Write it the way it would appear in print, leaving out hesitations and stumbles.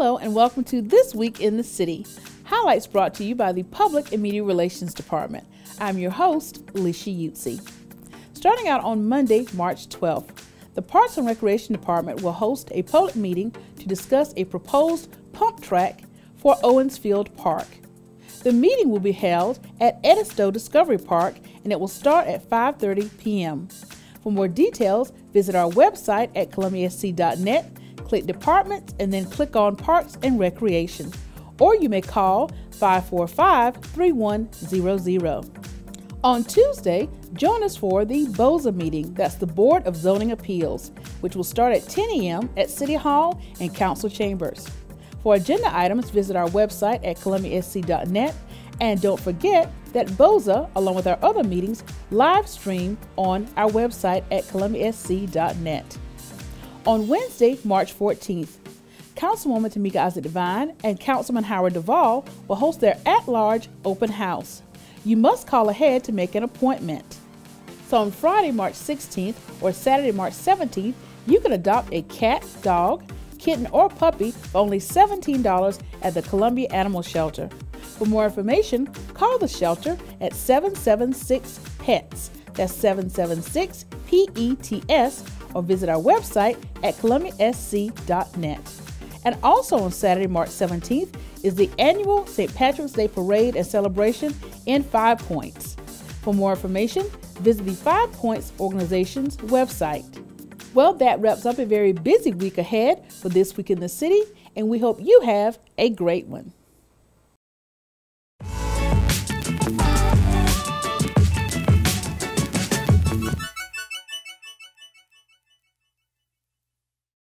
Hello and welcome to This Week in the City. Highlights brought to you by the Public and Media Relations Department. I'm your host, Alicia Utzi. Starting out on Monday, March 12th, the Parks and Recreation Department will host a public meeting to discuss a proposed pump track for Owens Field Park. The meeting will be held at Edisto Discovery Park and it will start at 5:30 p.m. For more details, visit our website at ColumbiaSC.net. Click Departments and then click on Parks and Recreation, or you may call 545-3100. On Tuesday, join us for the BOZA meeting, that's the Board of Zoning Appeals, which will start at 10 a.m. at City Hall and Council Chambers. For agenda items, visit our website at ColumbiaSC.net, and don't forget that BOZA, along with our other meetings, live stream on our website at ColumbiaSC.net. On Wednesday, March 14th, Councilwoman Tamika Isaac and Councilman Howard Duvall will host their at-large open house. You must call ahead to make an appointment. So on Friday, March 16th or Saturday, March 17th, you can adopt a cat, dog, kitten, or puppy for only $17 at the Columbia Animal Shelter. For more information, call the shelter at 776-PETS. That's 776-PETS. Or visit our website at ColumbiaSC.net. And also on Saturday, March 17th, is the annual St. Patrick's Day Parade and Celebration in Five Points. For more information, visit the Five Points organization's website. Well, that wraps up a very busy week ahead for This Week in the City, and we hope you have a great one.